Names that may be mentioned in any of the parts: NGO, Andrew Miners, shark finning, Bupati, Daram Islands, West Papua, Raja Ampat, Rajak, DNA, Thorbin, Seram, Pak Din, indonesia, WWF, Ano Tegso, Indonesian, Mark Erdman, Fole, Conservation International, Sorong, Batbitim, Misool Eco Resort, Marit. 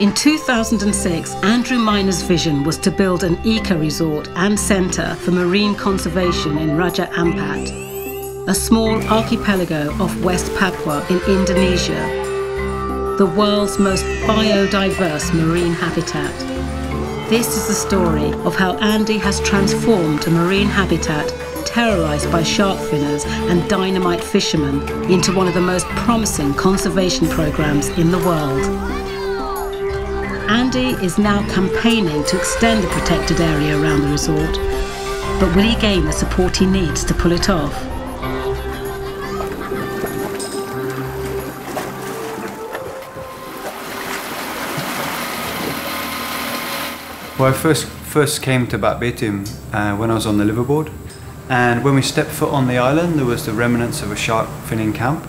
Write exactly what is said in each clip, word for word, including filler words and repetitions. In two thousand six, Andrew Miners' vision was to build an eco-resort and centre for marine conservation in Raja Ampat, a small archipelago off West Papua in Indonesia, the world's most biodiverse marine habitat. This is the story of how Andy has transformed a marine habitat terrorised by shark finners and dynamite fishermen into one of the most promising conservation programmes in the world. Andy is now campaigning to extend the protected area around the resort, but will he gain the support he needs to pull it off? Well, I first, first came to Batbitim uh, when I was on the liverboard. And when we stepped foot on the island, there was the remnants of a shark finning camp.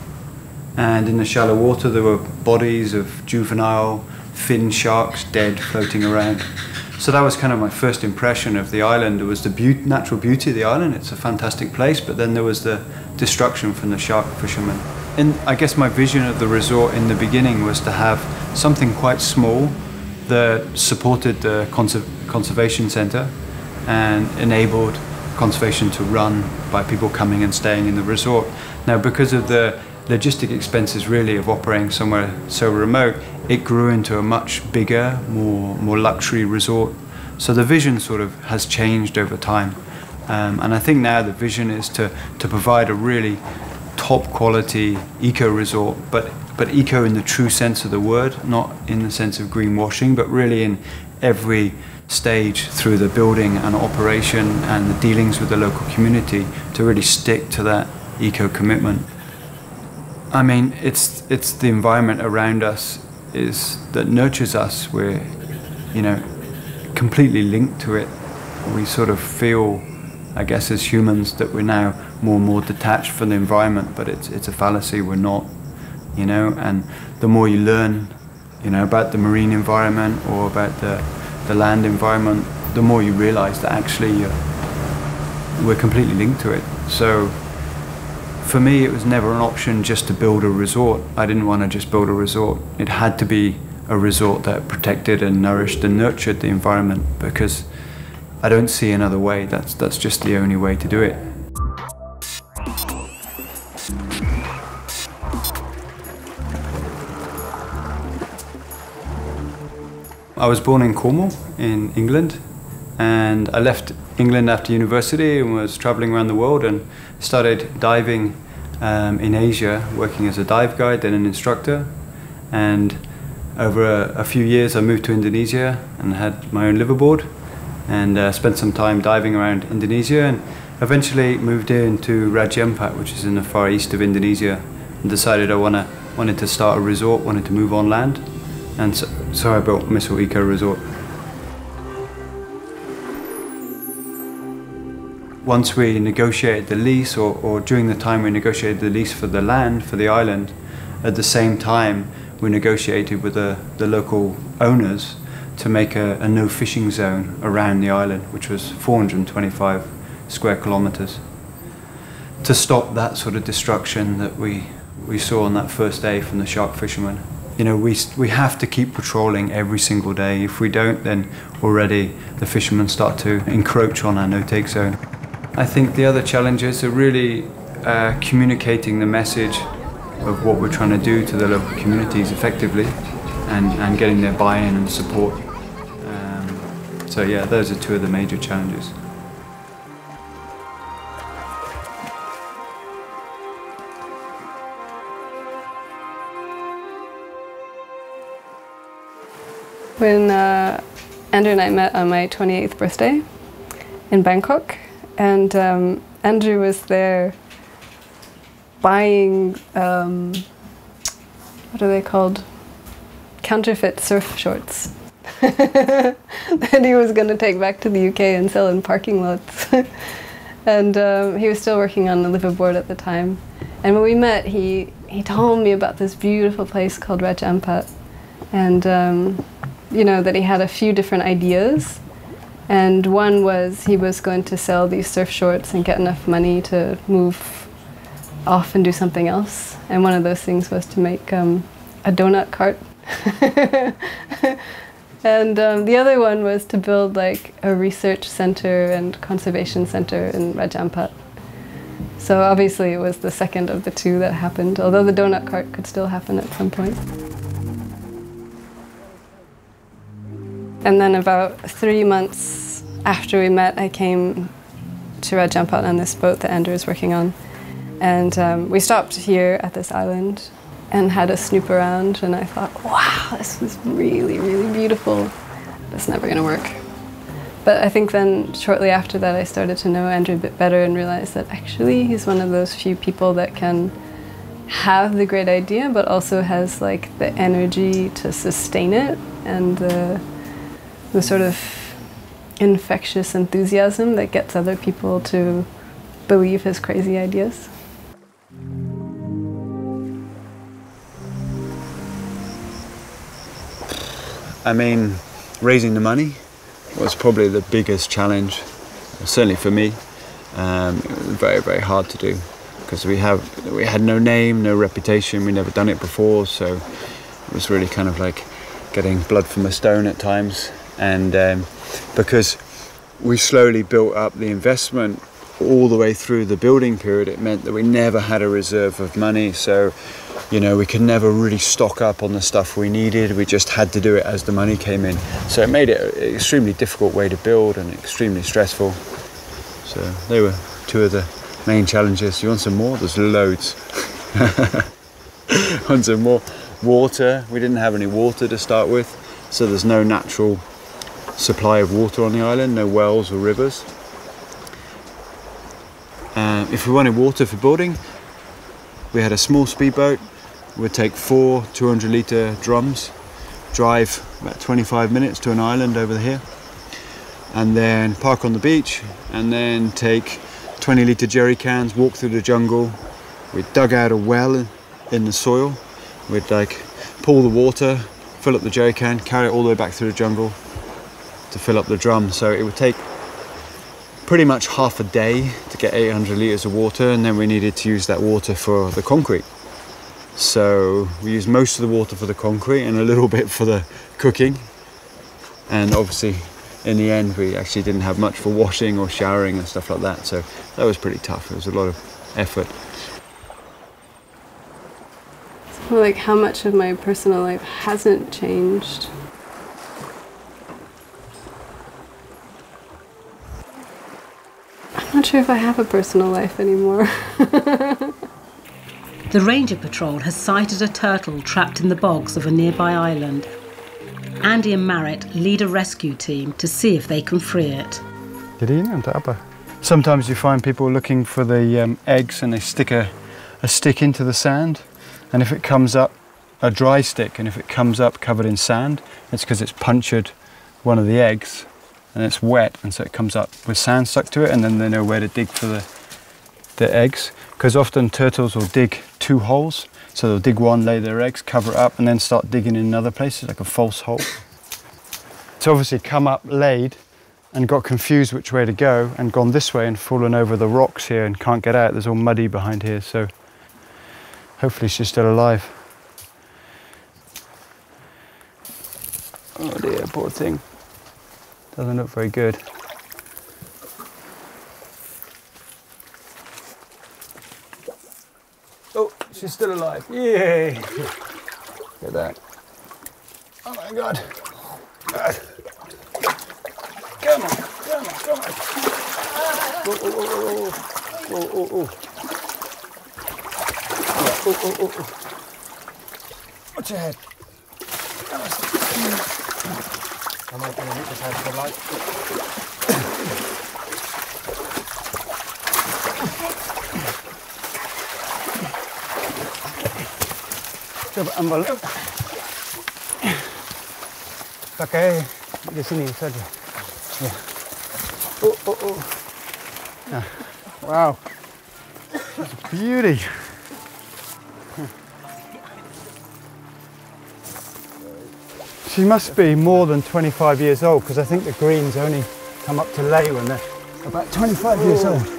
And in the shallow water, there were bodies of juvenile fin sharks dead floating around. So that was kind of my first impression of the island. There was the be natural beauty of the island. It's a fantastic place, but then there was the destruction from the shark fishermen. And I guess my vision of the resort in the beginning was to have something quite small that supported the cons conservation centre and enabled conservation to run by people coming and staying in the resort. Now, because of the logistic expenses really of operating somewhere so remote, it grew into a much bigger, more, more luxury resort. So the vision sort of has changed over time. Um, and I think now the vision is to, to provide a really top quality eco-resort, but, but eco in the true sense of the word, not in the sense of greenwashing, but really in every stage through the building and operation and the dealings with the local community to really stick to that eco-commitment. I mean, it's, it's the environment around us is, that nurtures us. We're, you know, completely linked to it. We sort of feel, I guess, as humans that we're now more and more detached from the environment, but it's, it's a fallacy, we're not, you know, and the more you learn, you know, about the marine environment or about the the land environment, the more you realize that actually uh, we're completely linked to it. So for me, it was never an option just to build a resort. I didn't want to just build a resort. It had to be a resort that protected and nourished and nurtured the environment, because I don't see another way. That's, that's just the only way to do it. I was born in Cornwall, in England, and I left England after university and was traveling around the world and started diving um, in Asia, working as a dive guide, then an instructor. And over a, a few years, I moved to Indonesia and had my own liverboard and uh, spent some time diving around Indonesia, and eventually moved into Raja Ampat, which is in the far east of Indonesia, and decided I wanna, wanted to start a resort, wanted to move on land. And so, so I built Misool Eco Resort. Once we negotiated the lease, or, or during the time we negotiated the lease for the land, for the island, at the same time we negotiated with the, the local owners to make a, a no fishing zone around the island, which was four hundred twenty-five square kilometres, to stop that sort of destruction that we, we saw on that first day from the shark fishermen. You know, we, we have to keep patrolling every single day. If we don't, then already the fishermen start to encroach on our no-take zone. I think the other challenges are really uh, communicating the message of what we're trying to do to the local communities effectively, and, and getting their buy-in and support. Um, so yeah, those are two of the major challenges. When uh, Andrew and I met on my twenty-eighth birthday in Bangkok, and um, Andrew was there buying, um, what are they called, counterfeit surf shorts that he was going to take back to the U K and sell in parking lots. And um, he was still working on the liverboard at the time. And when we met, he, he told me about this beautiful place called Raja Ampat, and um, you know, that he had a few different ideas, and one was he was going to sell these surf shorts and get enough money to move off and do something else. And one of those things was to make um, a donut cart And um, the other one was to build like a research center and conservation center in Raja Ampat. So obviously it was the second of the two that happened, although the donut cart could still happen at some point. And then about three months after we met, I came to Raja Ampat on this boat that Andrew was working on. And um, we stopped here at this island and had a snoop around, and I thought, wow, this is really, really beautiful. That's never gonna work. But I think then shortly after that I started to know Andrew a bit better and realized that actually he's one of those few people that can have the great idea but also has like the energy to sustain it and the, the sort of infectious enthusiasm that gets other people to believe his crazy ideas. I mean, raising the money was probably the biggest challenge, certainly for me. Um, it was very, very hard to do because we have we had no name, no reputation. We'd never done it before, so it was really kind of like getting blood from a stone at times. And um, because we slowly built up the investment all the way through the building period, it meant that we never had a reserve of money. So, you know, we could never really stock up on the stuff we needed. We just had to do it as the money came in. So it made it an extremely difficult way to build and extremely stressful. So they were two of the main challenges. You want some more? There's loads. Want some more? Water. We didn't have any water to start with. So there's no natural supply of water on the island, no wells or rivers. Um, if we wanted water for boarding, we had a small speedboat. We'd take four two hundred litre drums, drive about twenty-five minutes to an island over here, and then park on the beach, and then take twenty litre jerry cans, walk through the jungle. We dug out a well in the soil. We'd like pull the water, fill up the jerry can, carry it all the way back through the jungle to fill up the drum. So it would take pretty much half a day to get eight hundred litres of water, and then we needed to use that water for the concrete. So we used most of the water for the concrete and a little bit for the cooking. And obviously in the end we actually didn't have much for washing or showering and stuff like that. So that was pretty tough. It was a lot of effort. So like how much of my personal life hasn't changed? I'm not sure if I have a personal life anymore. The Ranger Patrol has sighted a turtle trapped in the bogs of a nearby island. Andy and Marit lead a rescue team to see if they can free it. Sometimes you find people looking for the um, eggs and they stick a, a stick into the sand, and if it comes up, a dry stick, and if it comes up covered in sand, it's because it's punctured one of the eggs. And it's wet, and so it comes up with sand stuck to it, and then they know where to dig for the, the eggs. Because often turtles will dig two holes, so they'll dig one, lay their eggs, cover it up, and then start digging in another place, like a false hole. It's obviously come up, laid, and got confused which way to go, and gone this way and fallen over the rocks here and can't get out. There's all muddy behind here, so hopefully she's still alive. Oh dear, poor thing. Doesn't look very good. Oh, she's still alive. Yay! Look at that. Oh my God. God. Come on, come on, come on. Oh, oh, oh, oh, oh, oh. Oh, oh, oh, oh. Watch your head. I'm not going to hit this hand for the light. Pakai di sini saja. Ya. Oh, oh, oh. Nah. Wow. That's a beauty. She must be more than twenty-five years old, because I think the greens only come up to lay when they're about twenty-five Ooh. Years old.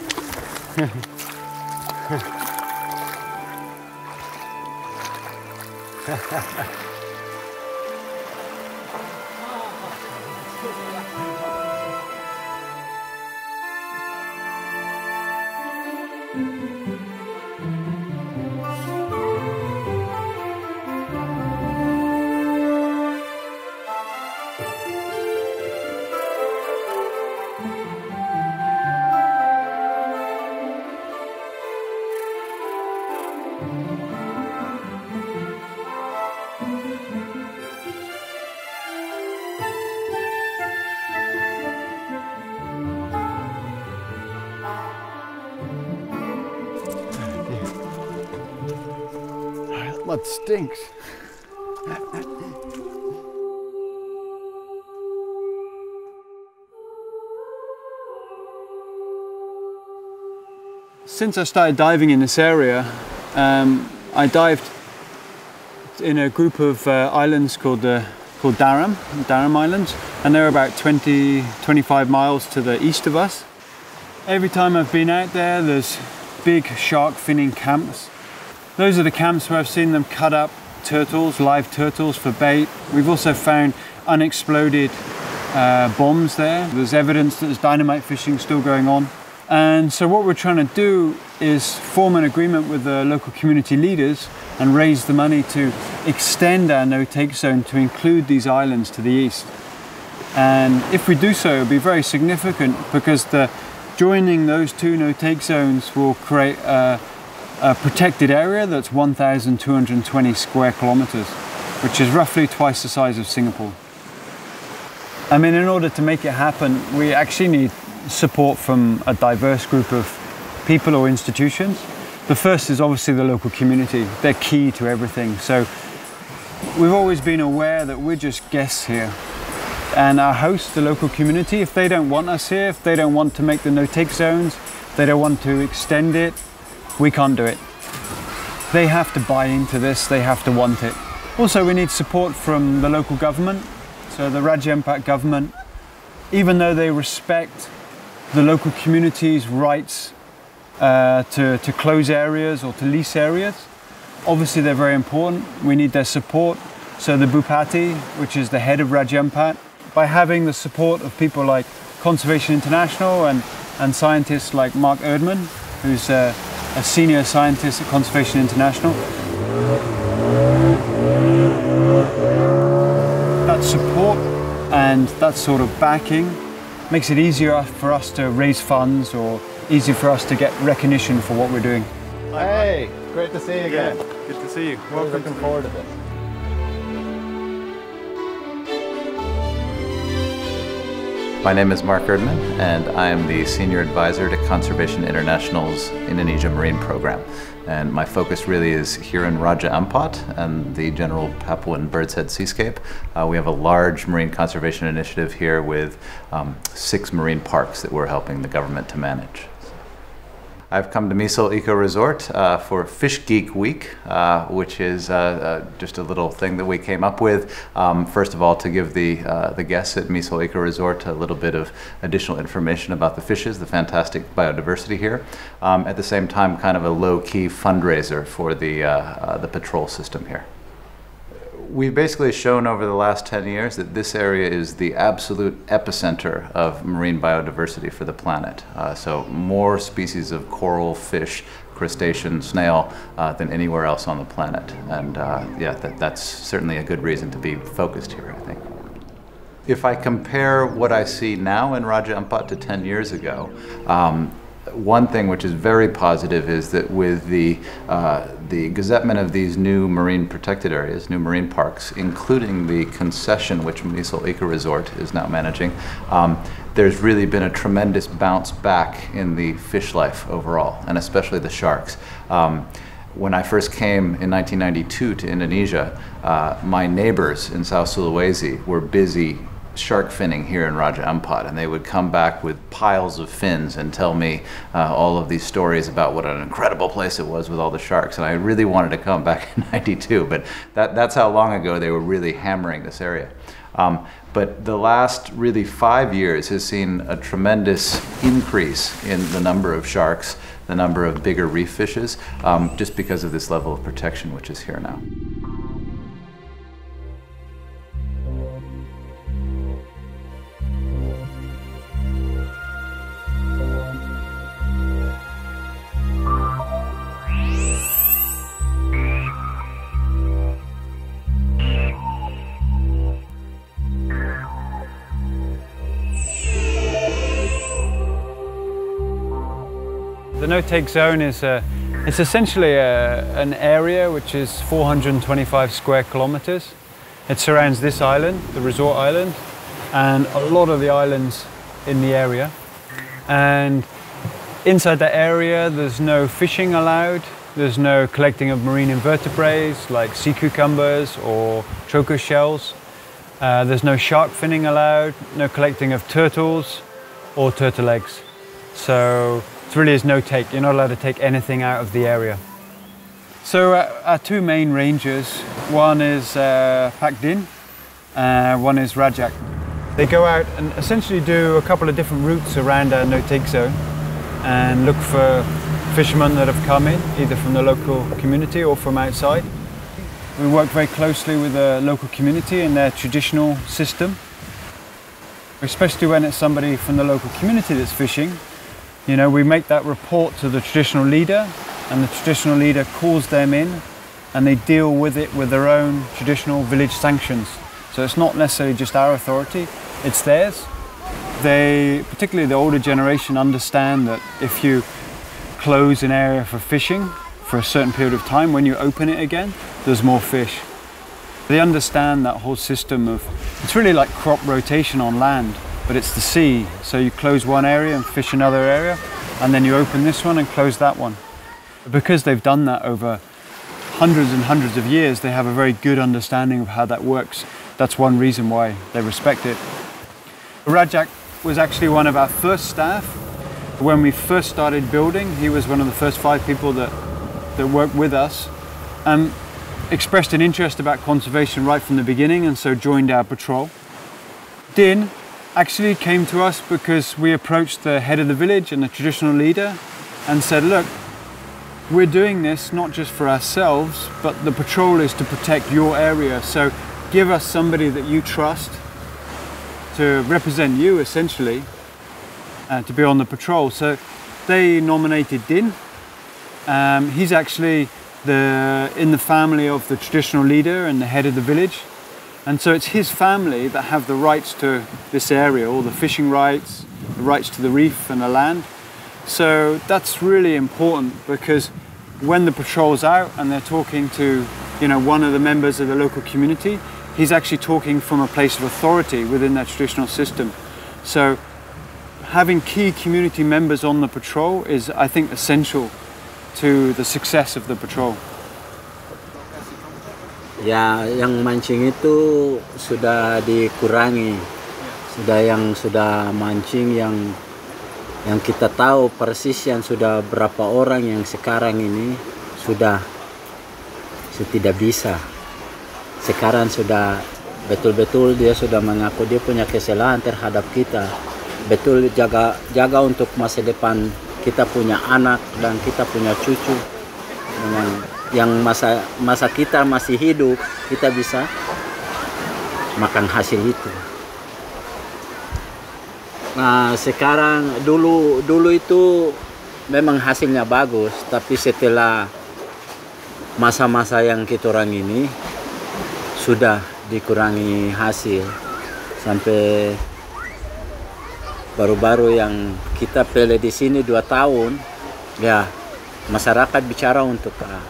mud stinks. Since I started diving in this area, um, I dived in a group of uh, islands called the called Daram, Daram Islands, and they're about twenty, twenty-five miles to the east of us. Every time I've been out there, there's big shark finning camps. Those are the camps where I've seen them cut up turtles, live turtles for bait. We've also found unexploded uh, bombs there. There's evidence that there's dynamite fishing still going on. And so what we're trying to do is form an agreement with the local community leaders and raise the money to extend our no-take zone to include these islands to the east. And if we do so, it'll be very significant, because the joining those two no-take zones will create a, a protected area that's one thousand two hundred twenty square kilometers, which is roughly twice the size of Singapore. I mean, in order to make it happen, we actually need support from a diverse group of people or institutions. The first is obviously the local community. They're key to everything. So we've always been aware that we're just guests here. And our host, the local community, if they don't want us here, if they don't want to make the no-take zones, if they don't want to extend it, we can't do it. They have to buy into this, they have to want it. Also, we need support from the local government, so the Raja Ampat government. Even though they respect the local community's rights uh, to, to close areas or to lease areas, obviously they're very important. We need their support. So the Bupati, which is the head of Raja Ampat, by having the support of people like Conservation International and, and scientists like Mark Erdman, who's a, a senior scientist at Conservation International. That support and that sort of backing makes it easier for us to raise funds, or easier for us to get recognition for what we're doing. Hey, great to see you again. Yeah, good to see you. Welcome. Looking forward to this. My name is Mark Erdman, and I am the Senior Advisor to Conservation International's Indonesia Marine Program. And my focus really is here in Raja Ampat and the general Papuan Bird's Head seascape. Uh, we have a large marine conservation initiative here with um, six marine parks that we're helping the government to manage. I've come to Misool Eco Resort uh, for Fish Geek Week, uh, which is uh, uh, just a little thing that we came up with. Um, first of all, to give the, uh, the guests at Misool Eco Resort a little bit of additional information about the fishes, the fantastic biodiversity here. Um, at the same time, kind of a low-key fundraiser for the, uh, uh, the patrol system here. We've basically shown over the last ten years that this area is the absolute epicenter of marine biodiversity for the planet. Uh, so more species of coral, fish, crustacean, snail uh, than anywhere else on the planet. And uh, yeah, that, that's certainly a good reason to be focused here, I think. If I compare what I see now in Raja Ampat to ten years ago, um, one thing which is very positive is that with the, uh, the gazettement of these new marine protected areas, new marine parks, including the concession which Misool Eco Resort is now managing, um, there's really been a tremendous bounce back in the fish life overall, and especially the sharks. Um, When I first came in nineteen ninety-two to Indonesia, uh, my neighbors in South Sulawesi were busy shark finning here in Raja Ampat, and they would come back with piles of fins and tell me uh, all of these stories about what an incredible place it was with all the sharks. And I really wanted to come back in ninety-two, but that, that's how long ago they were really hammering this area. Um, but the last really five years has seen a tremendous increase in the number of sharks, the number of bigger reef fishes, um, just because of this level of protection which is here now. The no-take zone is a, it's essentially a, an area which is four hundred twenty-five square kilometers. It surrounds this island, the resort island, and a lot of the islands in the area. And inside that area, there's no fishing allowed. There's no collecting of marine invertebrates like sea cucumbers or trochus shells. Uh, there's no shark finning allowed, no collecting of turtles or turtle eggs. So it really is no take. You're not allowed to take anything out of the area. So uh, our two main ranges, one is uh, Pak Din, uh, one is Rajak. They go out and essentially do a couple of different routes around our no-take zone and look for fishermen that have come in, either from the local community or from outside. We work very closely with the local community and their traditional system. Especially when it's somebody from the local community that's fishing, you know, we make that report to the traditional leader and the traditional leader calls them in and they deal with it with their own traditional village sanctions. So it's not necessarily just our authority, it's theirs. They, particularly the older generation, understand that if you close an area for fishing for a certain period of time, when you open it again, there's more fish. They understand that whole system of, it's really like crop rotation on land, but it's the sea. So you close one area and fish another area, and then you open this one and close that one. Because they've done that over hundreds and hundreds of years, they have a very good understanding of how that works. That's one reason why they respect it. Rajak was actually one of our first staff. When we first started building, he was one of the first five people that, that worked with us. Um, expressed an interest about conservation right from the beginning and so joined our patrol. Din actually came to us because we approached the head of the village and the traditional leader and said, look, we're doing this not just for ourselves, but the patrol is to protect your area. So give us somebody that you trust to represent you, essentially, uh, to be on the patrol. So they nominated Din. Um, he's actually The, in the family of the traditional leader and the head of the village. And so it's his family that have the rights to this area, all the fishing rights, the rights to the reef and the land. So that's really important because when the patrol's out and they're talking to, you know, one of the members of the local community, he's actually talking from a place of authority within that traditional system. So having key community members on the patrol is, I think, essential to the success of the patrol. Ya, yang mancing itu sudah dikurangi. Sudah yang sudah mancing yang yang kita tahu persis yang sudah berapa orang yang sekarang ini sudah tidak bisa. Sekarang sudah betul-betul dia sudah mengaku dia punya kesalahan terhadap kita. Betul jaga jaga untuk masa depan. Kita punya anak dan kita punya cucu dengan yang masa masa kita masih hidup kita bisa makan hasil itu. Nah sekarang dulu dulu itu memang hasilnya bagus, tapi setelah masa-masa yang kita orang ini sudah dikurangi hasil sampai baru-baru yang kita pilih di sini dua tahun, ya masyarakat bicara untuk uh,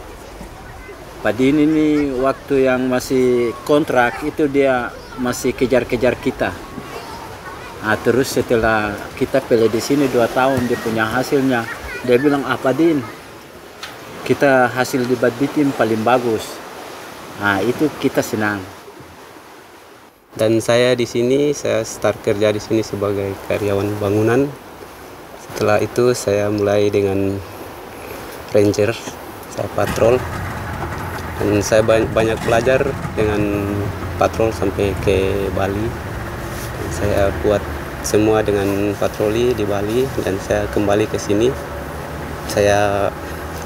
Pak Din ini waktu yang masih kontrak itu dia masih kejar-kejar kita. Nah, terus setelah kita pilih di sini dua tahun dia punya hasilnya, dia bilang ah Pak Din, kita hasil di Batbitim paling bagus. Nah itu kita senang. Dan saya di sini, saya start kerja di sini sebagai karyawan bangunan. Setelah itu saya mulai dengan ranger, saya patrol. Dan saya banyak belajar dengan patrol sampai ke Bali. Dan saya buat semua dengan patroli di Bali dan saya kembali ke sini. Saya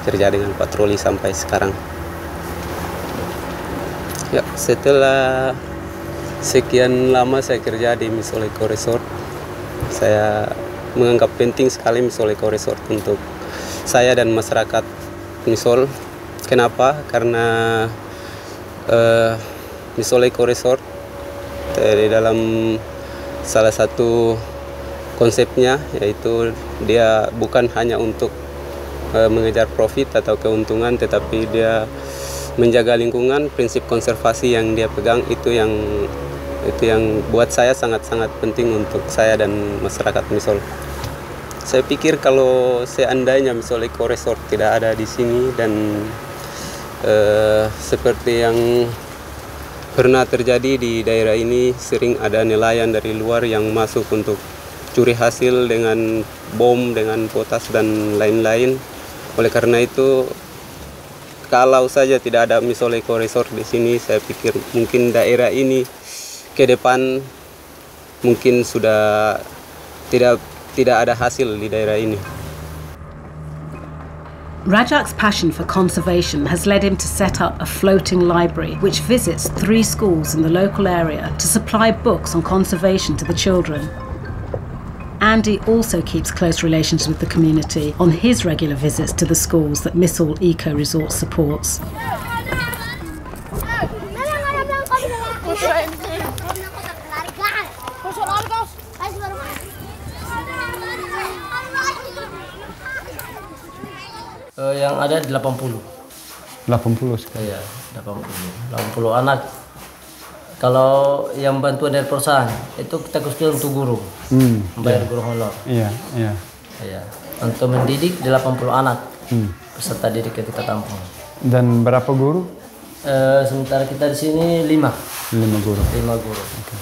kerja dengan patroli sampai sekarang. Ya, setelah sekian lama saya kerja di Misool Eco Resort, saya menganggap penting sekali Misool Eco Resort untuk saya dan masyarakat Misool. Kenapa? Karena uh, Misool Eco Resort di dalam salah satu konsepnya yaitu dia bukan hanya untuk uh, mengejar profit atau keuntungan, tetapi dia menjaga lingkungan. Prinsip konservasi yang dia pegang itu yang itu yang buat saya sangat-sangat penting untuk saya dan masyarakat Misool. Saya pikir kalau seandainya Misool Eco Resort tidak ada di sini dan eh, seperti yang pernah terjadi di daerah ini, sering ada nelayan dari luar yang masuk untuk curi hasil dengan bom, dengan potas dan lain-lain. Oleh karena itu, kalau saja tidak ada Misool Eco Resort di sini, saya pikir mungkin daerah ini ke depan mungkin sudah tidak tidak ada hasil di daerah ini. Rajak's passion for conservation has led him to set up a floating library which visits three schools in the local area to supply books on conservation to the children. Andy also keeps close relations with the community on his regular visits to the schools that Misool Eco Resort supports. Yang ada delapan puluh. delapan puluh sekali ya, delapan puluh. delapan puluh anak. Kalau yang bantuan dari perusahaan itu kita khususkan untuk guru. Hmm, bayar iya. Guru honor. Iya, iya. Iya. Untuk mendidik delapan puluh anak. Hmm. Peserta didik yang kita tampung. Dan berapa guru? E, sementara kita di sini lima. lima guru. lima guru. Oke. Okay.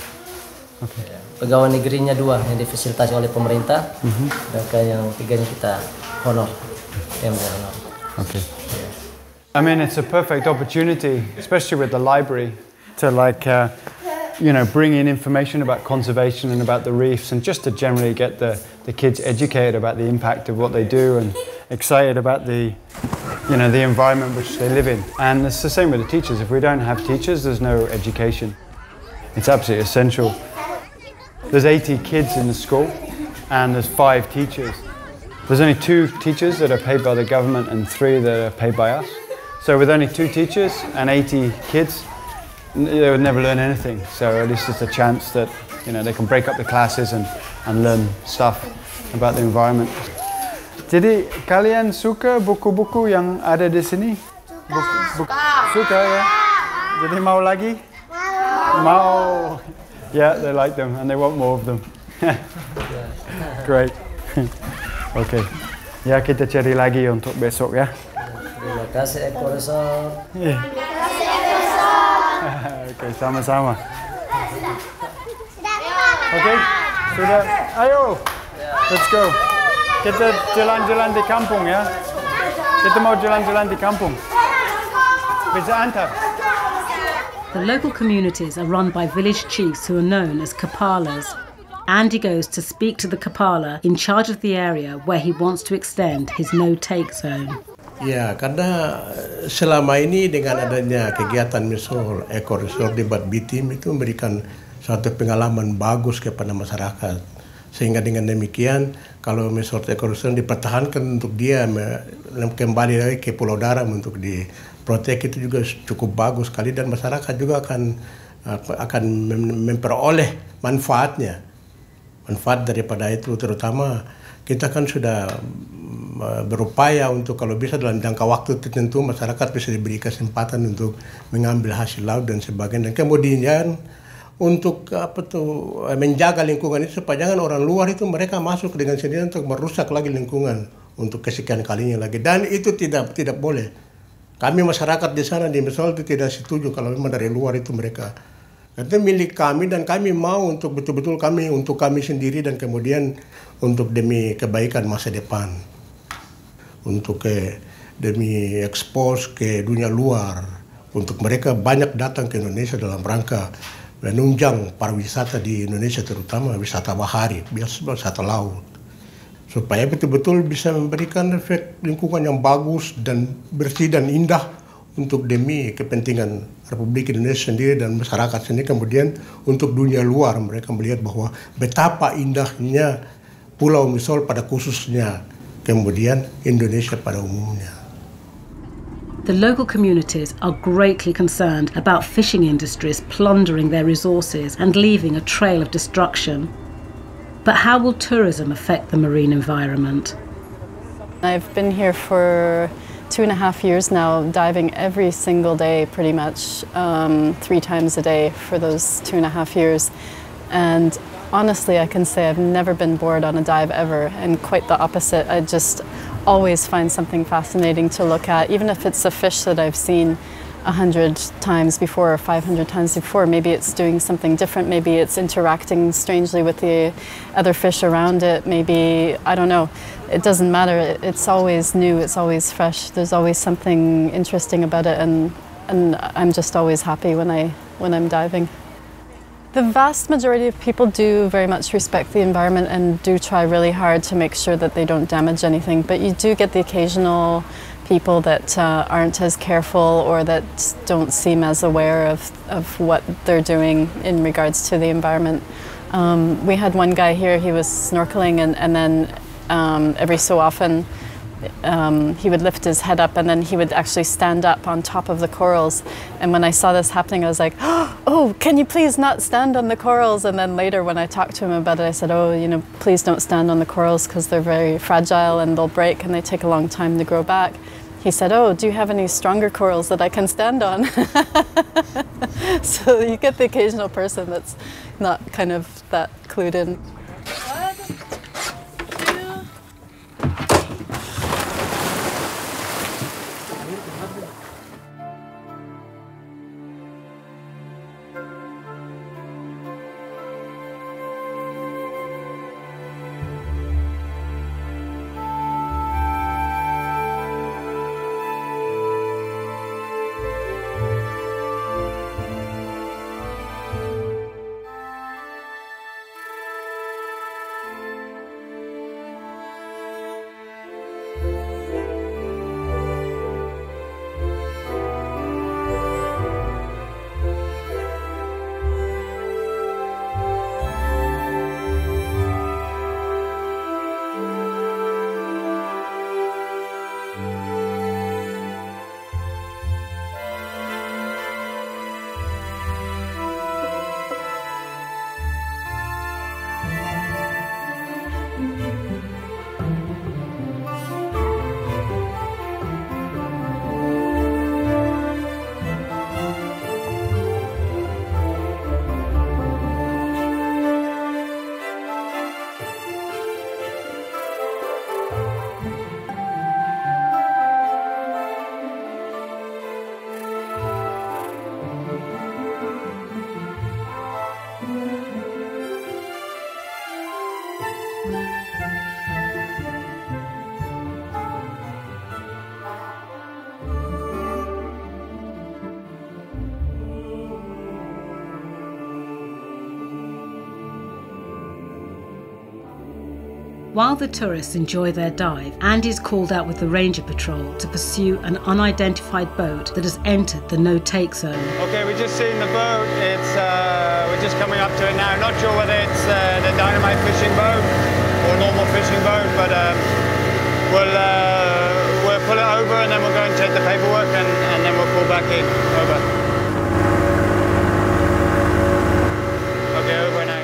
Okay. Pegawai negerinya dua yang difasilitasi oleh pemerintah. Mm-hmm. Sedangkan yang tiganya kita honor. Okay. I mean, it's a perfect opportunity, especially with the library, to like, uh, you know, bring in information about conservation and about the reefs, and just to generally get the, the kids educated about the impact of what they do and excited about the, you know, the environment which they live in. And it's the same with the teachers. If we don't have teachers, there's no education. It's absolutely essential. There's eighty kids in the school, and there's five teachers. There's only two teachers that are paid by the government and three that are paid by us. So with only two teachers and eighty kids, they would never learn anything. So at least it's a chance that, you know, they can break up the classes and, and learn stuff about the environment. Jadi kalian suka buku-buku yang ada di sini? Buku, buku. Suka ya? Jadi mau lagi? Mau. Yeah, they like them and they want more of them. Great. Oke, okay. Ya kita cari lagi untuk besok ya. Terima kasih Eco Resort. Terima kasih Eco Resort. Oke, sama-sama. Oke, okay, sudah. Ayo, let's go. Kita jalan-jalan di kampung ya. Kita mau jalan-jalan di kampung. Bisa antar. The local communities are run by village chiefs who are known as kapalas. Andy goes to speak to the kapala in charge of the area where he wants to extend his no-take zone. Ya, karena selama ini dengan adanya kegiatan Misool Eco Resort di Batbitim itu memberikan suatu pengalaman bagus kepada masyarakat. Sehingga dengan demikian, kalau Misool Eco Resort dipertahankan untuk dia kembali lagi ke Pulau Daram untuk diprotek itu juga cukup bagus sekali dan masyarakat juga akan akan memperoleh manfaatnya. Manfaat daripada itu terutama kita kan sudah berupaya untuk kalau bisa dalam jangka waktu tertentu masyarakat bisa diberi kesempatan untuk mengambil hasil laut dan sebagainya. Dan kemudian untuk apa tuh menjaga lingkungan itu supaya jangan orang luar itu mereka masuk dengan sendirinya untuk merusak lagi lingkungan untuk kesekian kalinya lagi. Dan itu tidak tidak boleh. Kami masyarakat di sana di Misool itu tidak setuju kalau memang dari luar itu mereka. Itu milik kami dan kami mau untuk betul-betul kami untuk kami sendiri dan kemudian untuk demi kebaikan masa depan. Untuk ke demi ekspos ke dunia luar. Untuk mereka banyak datang ke Indonesia dalam rangka menunjang pariwisata di Indonesia terutama wisata bahari, biasa wisata laut. Supaya betul-betul bisa memberikan efek lingkungan yang bagus dan bersih dan indah. Untuk demi kepentingan Republik Indonesia sendiri dan masyarakat sendiri, kemudian untuk dunia luar mereka melihat bahwa betapa indahnya Pulau Misool pada khususnya, kemudian Indonesia pada umumnya. The local communities are greatly concerned about fishing industries plundering their resources and leaving a trail of destruction. But how will tourism affect the marine environment? I've been here for two and a half years now, diving every single day pretty much, um, three times a day for those two and a half years. And honestly, I can say I've never been bored on a dive ever, and quite the opposite. I just always find something fascinating to look at, even if it's a fish that I've seen a hundred times before or five hundred times before. Maybe it's doing something different, maybe it's interacting strangely with the other fish around it, maybe, I don't know, it doesn't matter. It's always new, it's always fresh, there's always something interesting about it, and, and I'm just always happy when, I, when I'm diving. The vast majority of people do very much respect the environment and do try really hard to make sure that they don't damage anything, but you do get the occasional people that uh, aren't as careful or that don't seem as aware of, of what they're doing in regards to the environment. Um, we had one guy here, he was snorkeling, and, and then um, every so often Um, he would lift his head up and then he would actually stand up on top of the corals. And when I saw this happening, I was like, oh, can you please not stand on the corals? And then later when I talked to him about it, I said, oh, you know, please don't stand on the corals because they're very fragile and they'll break and they take a long time to grow back. He said, oh, do you have any stronger corals that I can stand on? So you get the occasional person that's not kind of that clued in. While the tourists enjoy their dive, Andy's called out with the ranger patrol to pursue an unidentified boat that has entered the no-take zone. Okay, we've just seen the boat. It's uh, we're just coming up to it now. Not sure whether it's uh, the dynamite fishing boat or normal fishing boat, but um, we'll uh, we'll pull it over and then we'll go and take the paperwork and, and then we'll pull back in. Over. Okay, over now.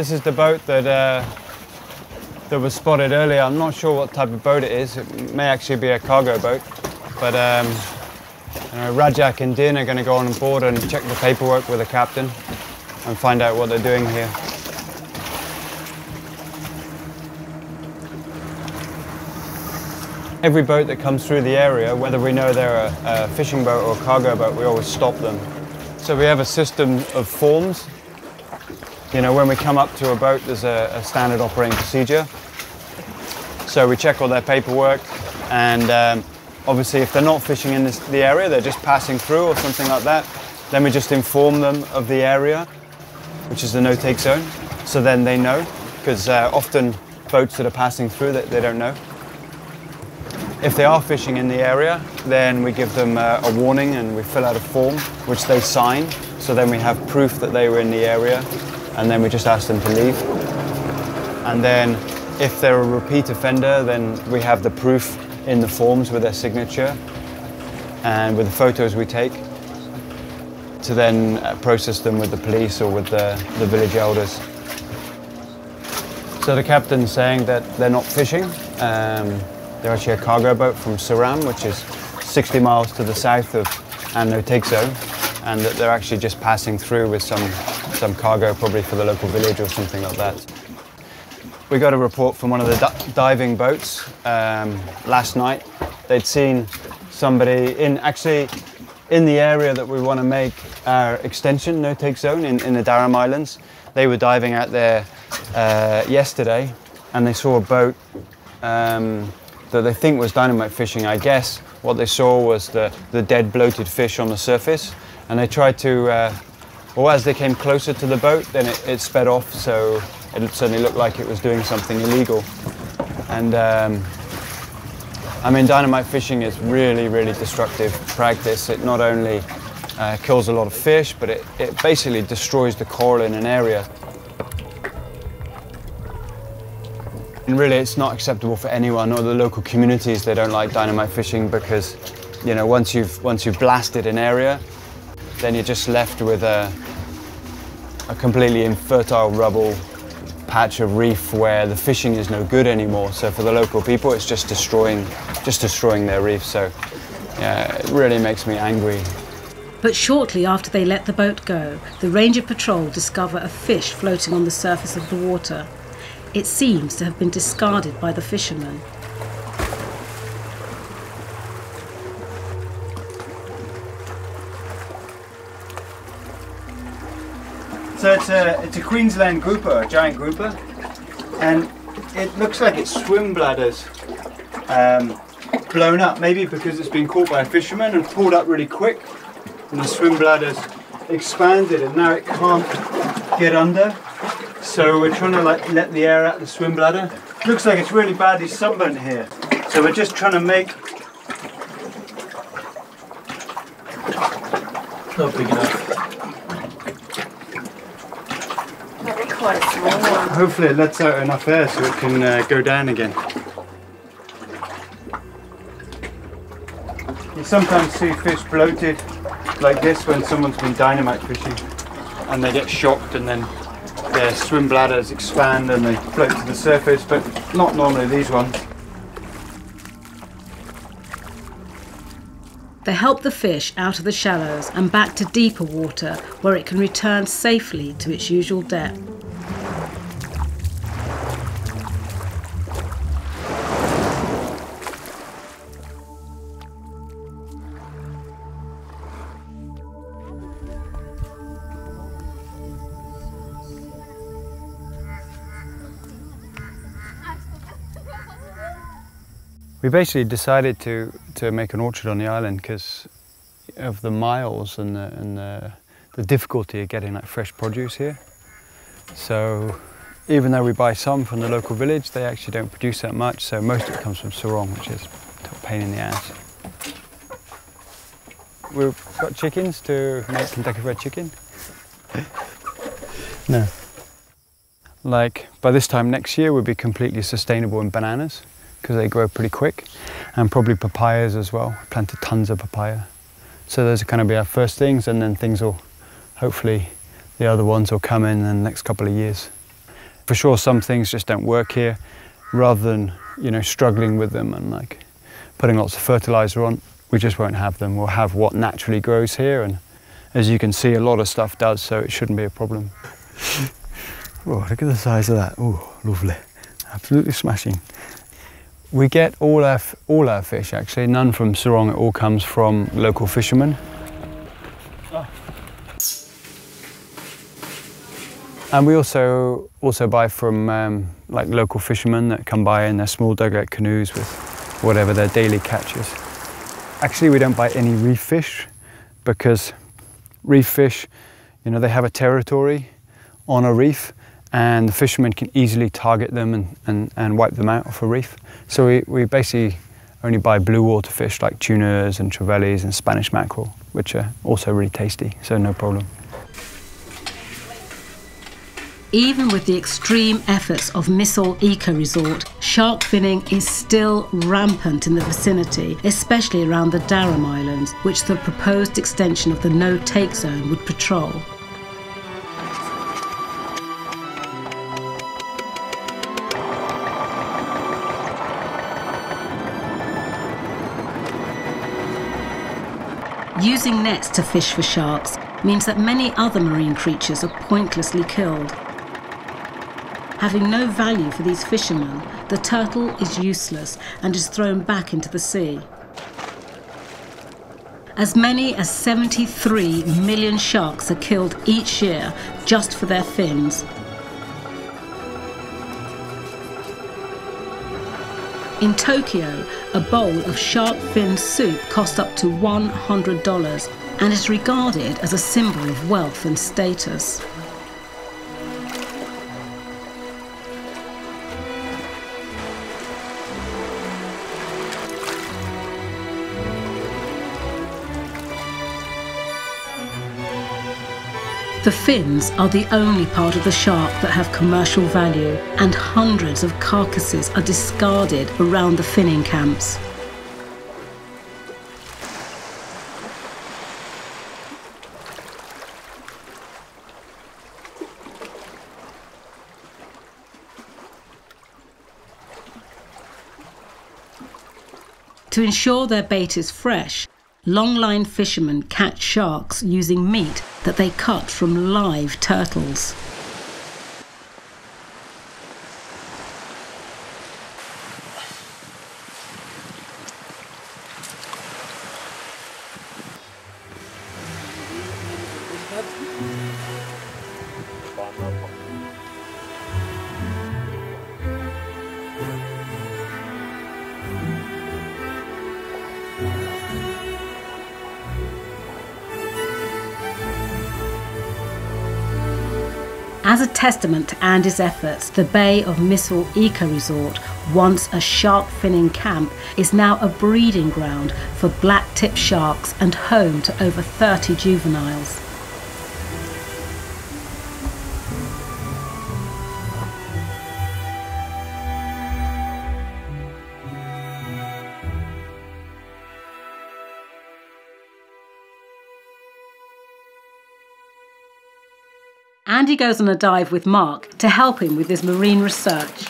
This is the boat that uh, that was spotted earlier. I'm not sure what type of boat it is. It may actually be a cargo boat, but um, you know, Rajak and Din are going to go on board and check the paperwork with the captain and find out what they're doing here. Every boat that comes through the area, whether we know they're a, a fishing boat or a cargo boat, we always stop them. So we have a system of forms. You know, when we come up to a boat, there's a, a standard operating procedure. So we check all their paperwork, and um, obviously if they're not fishing in this, the area, they're just passing through or something like that, then we just inform them of the area, which is the no-take zone, so then they know, because uh, often boats that are passing through, that they, they don't know. If they are fishing in the area, then we give them a, a warning and we fill out a form, which they sign. So then we have proof that they were in the area, and then we just ask them to leave. And then if they're a repeat offender, then we have the proof in the forms with their signature and with the photos we take to then process them with the police or with the, the village elders. So the captain's saying that they're not fishing. Um, they're actually a cargo boat from Seram, which is sixty miles to the south of Ano Tegso, and that they're actually just passing through with some, some cargo, probably for the local village or something like that. We got a report from one of the diving boats um, last night. They'd seen somebody in, actually, in the area that we want to make our extension no-take zone in, in the Daram Islands. They were diving out there uh, yesterday, and they saw a boat um, that they think was dynamite fishing, I guess. What they saw was the, the dead, bloated fish on the surface, and they tried to, uh, well, as they came closer to the boat, then it, it sped off, so it certainly looked like it was doing something illegal. And um, I mean, dynamite fishing is really, really destructive practice. It not only uh, kills a lot of fish, but it, it basically destroys the coral in an area. And really, it's not acceptable for anyone or the local communities. They don't like dynamite fishing because, you know, once you've, once you've blasted an area, then you're just left with a, a completely infertile rubble patch of reef where the fishing is no good anymore. So for the local people, it's just destroying, just destroying their reef. So yeah, it really makes me angry. But shortly after they let the boat go, the Ranger Patrol discover a fish floating on the surface of the water. It seems to have been discarded by the fishermen. So it's a, it's a Queensland grouper, a giant grouper, and it looks like its swim bladder's um, blown up, maybe because it's been caught by a fisherman and pulled up really quick, and the swim bladder's expanded and now it can't get under. So we're trying to like let the air out of the swim bladder. Looks like it's really badly sunburnt here. So we're just trying to make... Not big enough. Hopefully it lets out enough air so it can uh, go down again. You sometimes see fish bloated like this when someone's been dynamite fishing, and they get shocked and then their swim bladders expand and they float to the surface, but not normally these ones. They help the fish out of the shallows and back to deeper water where it can return safely to its usual depth. We basically decided to, to make an orchard on the island because of the miles and, the, and the, the difficulty of getting like, fresh produce here. So even though we buy some from the local village, they actually don't produce that much, so most of it comes from Sorong, which is a pain in the ass. We've got chickens to make Kentucky Fried Chicken. No. Like, by this time next year, we'll be completely sustainable in bananas, because they grow pretty quick, and probably papayas as well. We planted tons of papaya. So those are going to be our first things, and then things will, hopefully, the other ones will come in, in the next couple of years. For sure, some things just don't work here, rather than, you know, struggling with them and like putting lots of fertilizer on, we just won't have them. We'll have what naturally grows here, and as you can see, a lot of stuff does, so it shouldn't be a problem. Oh, look at the size of that. Oh, lovely. Absolutely smashing. We get all our, all our fish, actually. None from Sorong, it all comes from local fishermen. Oh. And we also, also buy from um, like local fishermen that come by in their small dugout canoes with whatever their daily catch is. Actually, we don't buy any reef fish because reef fish, you know, they have a territory on a reef, and the fishermen can easily target them and, and, and wipe them out off a reef. So we, we basically only buy blue water fish like tunas and trevelies and Spanish mackerel, which are also really tasty, so no problem. Even with the extreme efforts of Misool Eco Resort, shark finning is still rampant in the vicinity, especially around the Daram Islands, which the proposed extension of the no-take zone would patrol. Using nets to fish for sharks means that many other marine creatures are pointlessly killed. Having no value for these fishermen, the turtle is useless and is thrown back into the sea. As many as seventy-three million sharks are killed each year just for their fins. In Tokyo, a bowl of shark fin soup costs up to one hundred dollars and is regarded as a symbol of wealth and status. The fins are the only part of the shark that have commercial value, and hundreds of carcasses are discarded around the finning camps. To ensure their bait is fresh, longline fishermen catch sharks using meat that they cut from live turtles. As a testament to Andy's efforts, the bay of Misool Eco Resort, once a shark finning camp, is now a breeding ground for black-tip sharks and home to over thirty juveniles. Andy goes on a dive with Mark to help him with his marine research.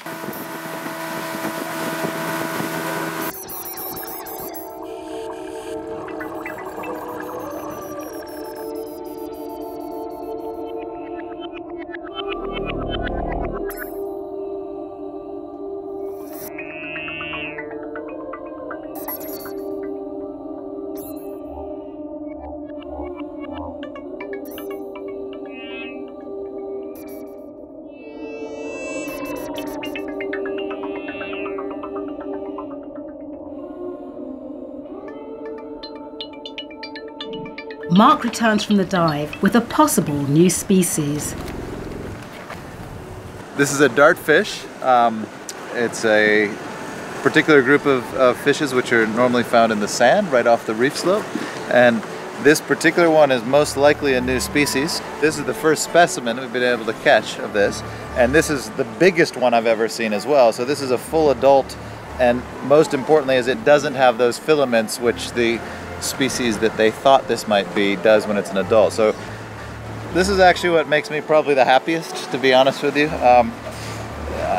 Mark returns from the dive with a possible new species. This is a dartfish. Um, it's a particular group of, of fishes which are normally found in the sand right off the reef slope. And this particular one is most likely a new species. This is the first specimen we've been able to catch of this. And this is the biggest one I've ever seen as well. So this is a full adult. And most importantly is it doesn't have those filaments which the species that they thought this might be does when it's an adult. So this is actually what makes me probably the happiest, to be honest with you. Um,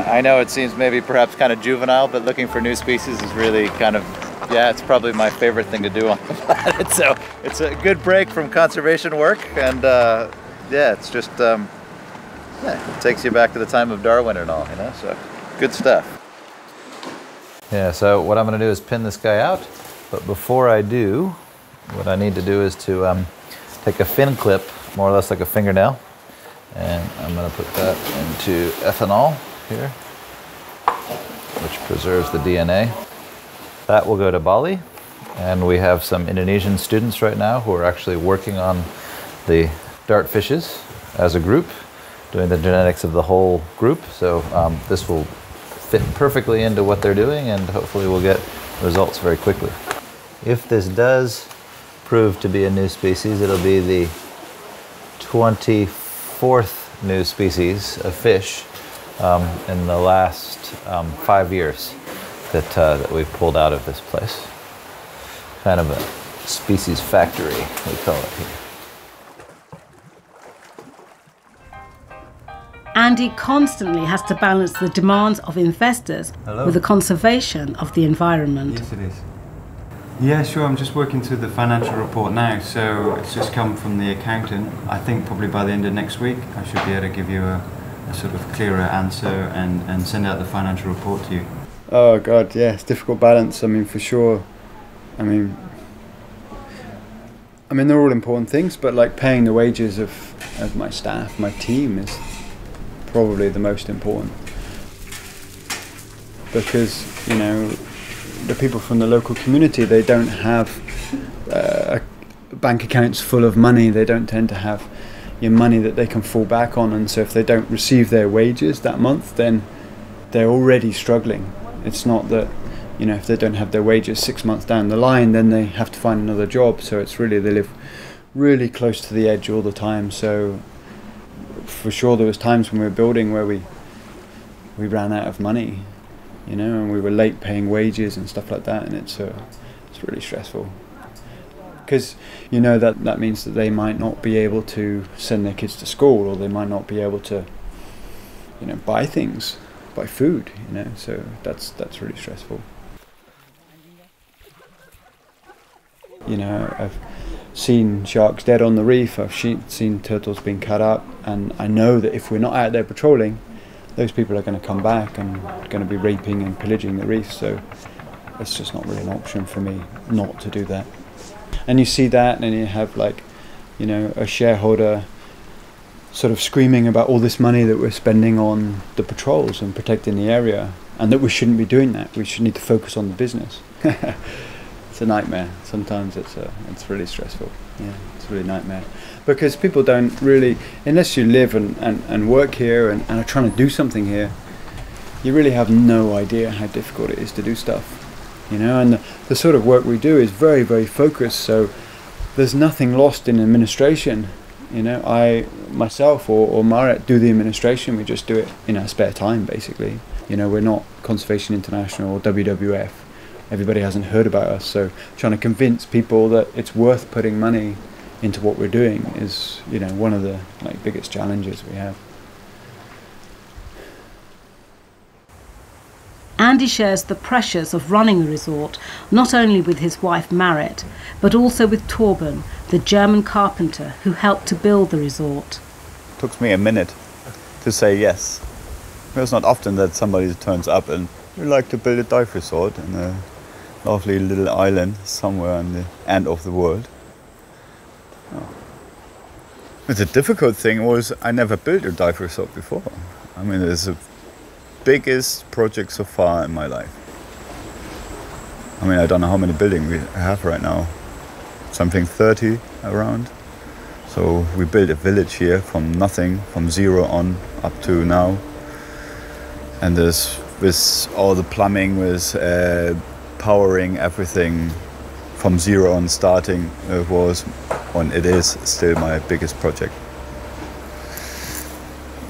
I know it seems maybe perhaps kind of juvenile, but looking for new species is really kind of, yeah, it's probably my favorite thing to do on the planet. So it's a good break from conservation work, and uh, yeah, it's just, um, yeah, it takes you back to the time of Darwin and all, you know, so good stuff. Yeah, so what I'm gonna do is pin this guy out. But before I do, what I need to do is to um, take a fin clip, more or less like a fingernail, and I'm going to put that into ethanol here, which preserves the D N A. That will go to Bali, and we have some Indonesian students right now who are actually working on the dart fishes as a group, doing the genetics of the whole group. So um, this will fit perfectly into what they're doing, and hopefully we'll get results very quickly. If this does prove to be a new species, it'll be the twenty-fourth new species of fish um, in the last um, five years that, uh, that we've pulled out of this place. Kind of a species factory, we call it here. Andy constantly has to balance the demands of investors Hello. With the conservation of the environment. Yes, it is. Yeah, sure, I'm just working through the financial report now, so it's just come from the accountant. I think probably by the end of next week I should be able to give you a, a sort of clearer answer and, and send out the financial report to you. Oh God, yeah, it's a difficult balance, I mean, for sure. I mean, I mean, they're all important things, but like paying the wages of, of my staff, my team is probably the most important, because you know the people from the local community, they don't have uh, bank accounts full of money. They don't tend to have your money that they can fall back on, and so if they don't receive their wages that month, then they're already struggling. It's not that, you know, if they don't have their wages six months down the line, then they have to find another job. So it's really, they live really close to the edge all the time. So for sure there was times when we were building where we we ran out of money, you know, and we were late paying wages and stuff like that, and it's uh, it's really stressful, because you know that that means that they might not be able to send their kids to school, or they might not be able to, you know, buy things, buy food, you know, so that's that's really stressful. You know, I've seen sharks dead on the reef, I've seen turtles being cut up, and I know that if we're not out there patrolling, those people are going to come back and going to be raping and pillaging the reef, so it's just not really an option for me not to do that. And you see that, and you have, like, you know, a shareholder sort of screaming about all this money that we're spending on the patrols and protecting the area, and that we shouldn't be doing that, we should need to focus on the business. It's a nightmare. Sometimes it's a, it's really stressful. Yeah, it's really a nightmare, because people don't really, unless you live and, and, and work here and, and are trying to do something here, you really have no idea how difficult it is to do stuff, you know. And the, the sort of work we do is very, very focused. So there's nothing lost in administration, you know. I myself or, or Marit do the administration. We just do it in our spare time, basically. You know, we're not Conservation International or W W F. Everybody hasn't heard about us, so trying to convince people that it's worth putting money into what we're doing is, you know, one of the like biggest challenges we have. Andy shares the pressures of running a resort, not only with his wife Marit, but also with Thorbin, the German carpenter who helped to build the resort. It took me a minute to say yes. It's not often that somebody turns up and we like to build a dive resort in a lovely little island somewhere on the end of the world. Oh. The difficult thing was I never built a dive resort before. I mean, it's the biggest project so far in my life. I mean, I don't know how many buildings we have right now. Something thirty around. So we built a village here from nothing, from zero on up to now. And there's with all the plumbing, with uh, powering everything from zero on starting, it was, and it is still my biggest project.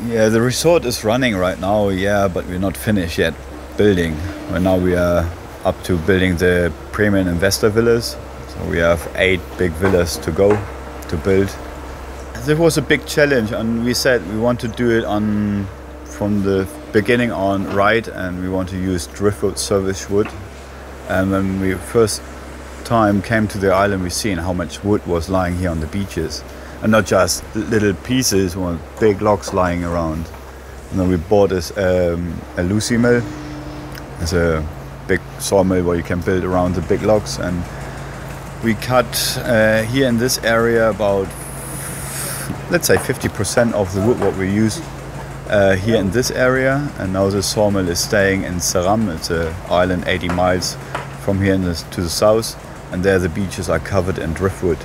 Yeah, the resort is running right now, yeah, but we're not finished yet building. Right now we are up to building the premium investor villas. So we have eight big villas to go, to build. It was a big challenge, and we said we want to do it on from the beginning on right, and we want to use driftwood, service wood. And when we first time came to the island, we seen how much wood was lying here on the beaches, and not just little pieces or big logs lying around. And then we bought this um, a Lucy mill. It's a big sawmill where you can build around the big logs, and we cut uh, here in this area about, let's say, fifty percent of the wood what we used Uh, here in this area. And now the sawmill is staying in Seram. It's an island eighty miles from here in the, to the south, and there the beaches are covered in driftwood.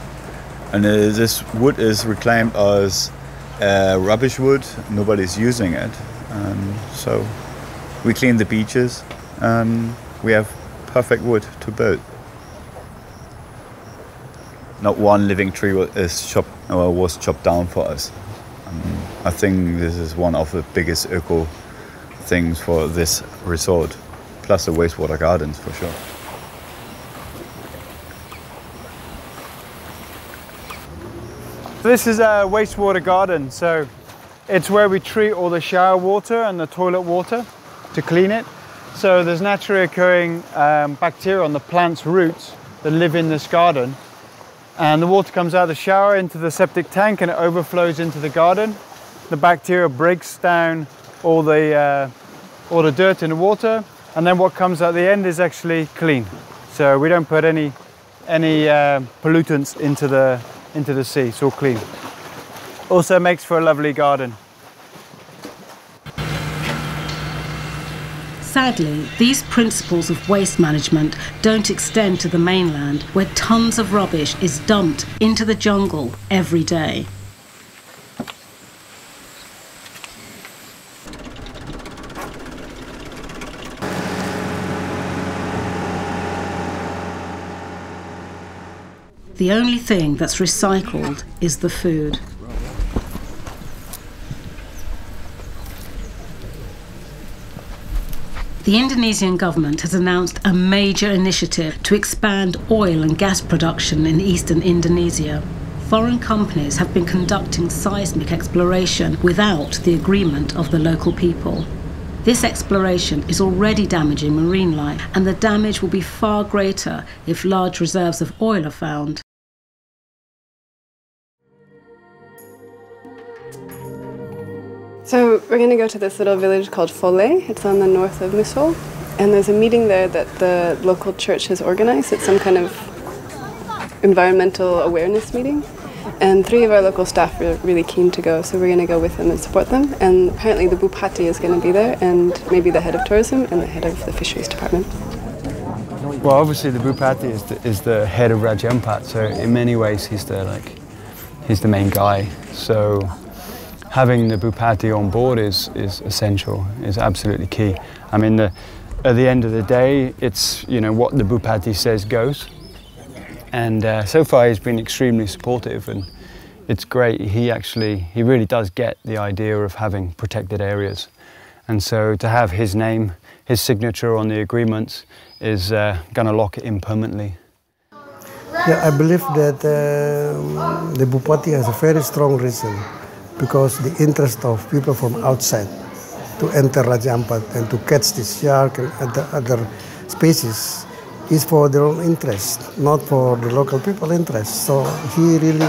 And uh, this wood is reclaimed as uh, rubbish wood. Nobody's using it. Um, so we clean the beaches. Um, we have perfect wood to build. Not one living tree is chopped, or was chopped down for us. Um, I think this is one of the biggest eco things for this resort, plus the wastewater gardens for sure. This is a wastewater garden, so it's where we treat all the shower water and the toilet water to clean it. So there's naturally occurring um, bacteria on the plant's roots that live in this garden. And the water comes out of the shower into the septic tank and it overflows into the garden. The bacteria breaks down all the, uh, all the dirt in the water, and then what comes out the end is actually clean. So we don't put any, any uh, pollutants into the into the sea. It's all clean. Also makes for a lovely garden. Sadly, these principles of waste management don't extend to the mainland, where tons of rubbish is dumped into the jungle every day. The only thing that's recycled is the food. The Indonesian government has announced a major initiative to expand oil and gas production in eastern Indonesia. Foreign companies have been conducting seismic exploration without the agreement of the local people. This exploration is already damaging marine life, and the damage will be far greater if large reserves of oil are found. So we're going to go to this little village called Fole. It's on the north of Misool, and there's a meeting there that the local church has organized. It's some kind of environmental awareness meeting, and three of our local staff are really keen to go, so we're going to go with them and support them. And apparently the Bupati is going to be there, and maybe the head of tourism and the head of the fisheries department. Well, obviously the Bupati is the, is the head of Raja Ampat, so in many ways he's the, like, he's the main guy. So having the Bupati on board is, is essential, is absolutely key. I mean, the, at the end of the day, it's, you know, what the Bupati says goes. And uh, so far he's been extremely supportive, and it's great. He actually, he really does get the idea of having protected areas. And so to have his name, his signature on the agreements is uh, gonna lock it in permanently. Yeah, I believe that uh, the Bupati has a very strong reason, because the interest of people from outside to enter Raja Ampat and to catch this shark and other, other species is for their own interest, not for the local people's interest. So he really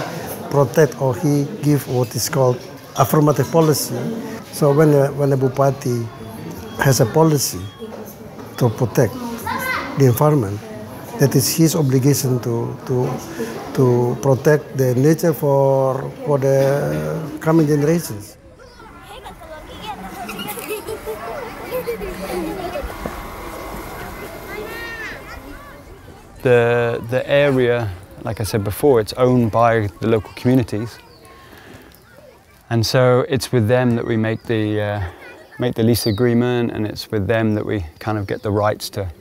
protect, or he give what is called affirmative policy. So when a, when a Bupati has a policy to protect the environment, that is his obligation to, to to protect the nature for, for the coming generations. The, the area, like I said before, it's owned by the local communities. And so it's with them that we make the, uh, make the lease agreement, and it's with them that we kind of get the rights to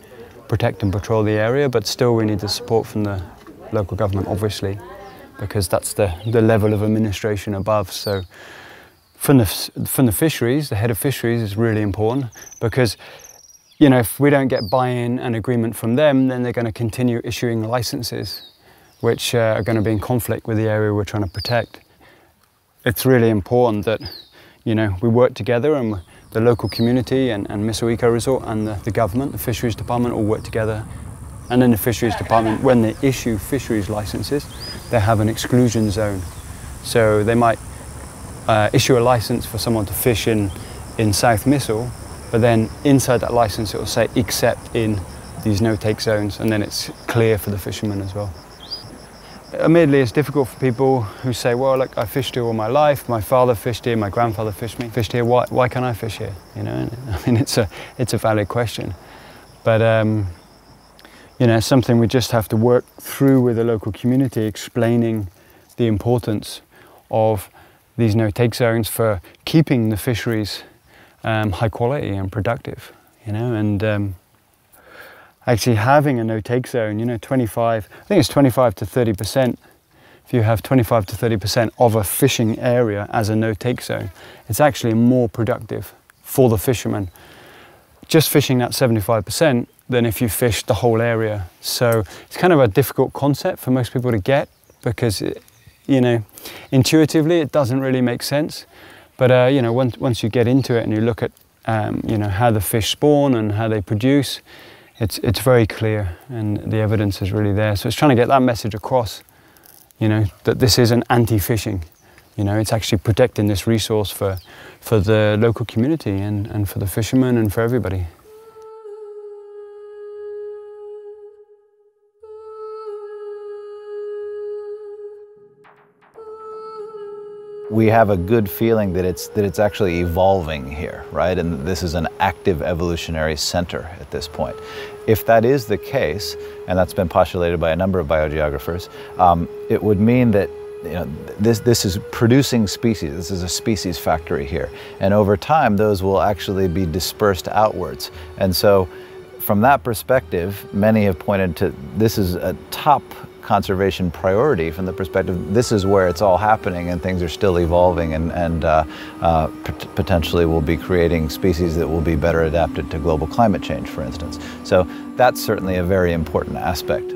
protect and patrol the area, but still we need the support from the local government, obviously, because that's the, the level of administration above. So from the, from the fisheries, the head of fisheries is really important, because, you know, if we don't get buy-in and agreement from them, then they're going to continue issuing licenses, which uh, are going to be in conflict with the area we're trying to protect. It's really important that, you know, we work together, and the local community and, and Misool Eco Resort and the, the government, the fisheries department, all work together. And then the fisheries department, when they issue fisheries licenses, they have an exclusion zone. So they might uh, issue a license for someone to fish in, in South Misool, but then inside that license it will say except in these no-take zones, and then it's clear for the fishermen as well. Admittedly, it's difficult for people who say, well, look, I fished here all my life, my father fished here, my grandfather fished me, fished here, why, why can't I fish here? You know, I mean, it's a, it's a valid question. But, um, you know, something we just have to work through with the local community, explaining the importance of these no-take zones for keeping the fisheries um, high quality and productive, you know, and um, actually having a no-take zone, you know, twenty-five, I think it's twenty-five to thirty percent. If you have twenty-five to thirty percent of a fishing area as a no-take zone, it's actually more productive for the fishermen just fishing that seventy-five percent than if you fish the whole area. So it's kind of a difficult concept for most people to get because, it, you know, intuitively it doesn't really make sense. But, uh, you know, once, once you get into it and you look at, um, you know, how the fish spawn and how they produce, it's, it's very clear and the evidence is really there. So it's trying to get that message across, you know, that this isn't anti-fishing. You know, it's actually protecting this resource for, for the local community and, and for the fishermen and for everybody. We have a good feeling that it's, that it's actually evolving here, right? And this is an active evolutionary center at this point. If that is the case, and that's been postulated by a number of biogeographers, um, it would mean that, you know, this, this is producing species. This is a species factory here. And over time, those will actually be dispersed outwards. And so from that perspective, many have pointed to this is a top conservation priority from the perspective, this is where it's all happening and things are still evolving and, and uh, uh, pot potentially will be creating species that will be better adapted to global climate change, for instance. So that's certainly a very important aspect.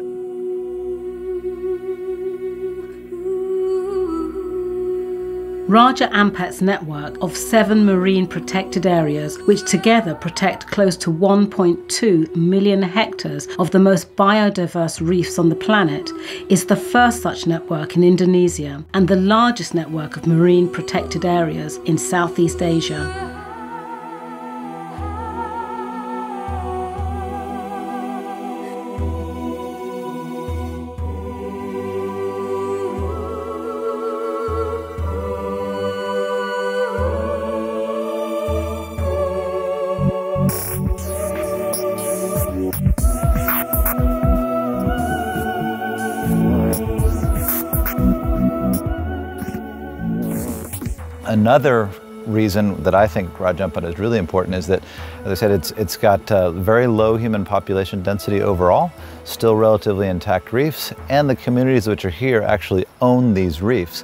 Raja Ampat's network of seven marine protected areas, which together protect close to one point two million hectares of the most biodiverse reefs on the planet, is the first such network in Indonesia and the largest network of marine protected areas in Southeast Asia. Another reason that I think Raja Ampat is really important is that, as I said, it's, it's got uh, very low human population density overall, still relatively intact reefs, and the communities which are here actually own these reefs,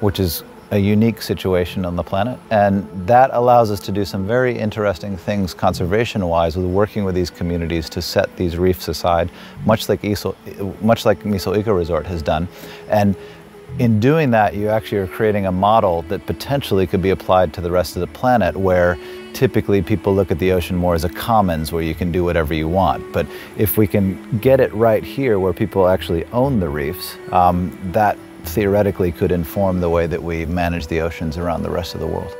which is a unique situation on the planet. And that allows us to do some very interesting things conservation-wise with working with these communities to set these reefs aside, much like, Iso, much like Misool Eco Resort has done. And in doing that, you actually are creating a model that potentially could be applied to the rest of the planet, where typically people look at the ocean more as a commons where you can do whatever you want. But if we can get it right here where people actually own the reefs, um, that theoretically could inform the way that we manage the oceans around the rest of the world.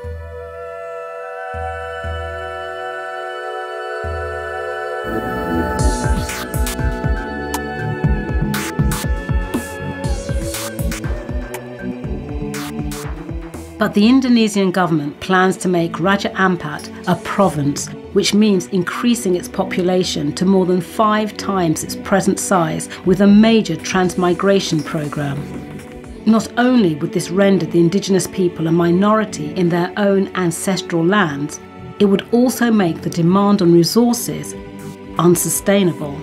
But the Indonesian government plans to make Raja Ampat a province, which means increasing its population to more than five times its present size with a major transmigration program. Not only would this render the indigenous people a minority in their own ancestral lands, it would also make the demand on resources unsustainable.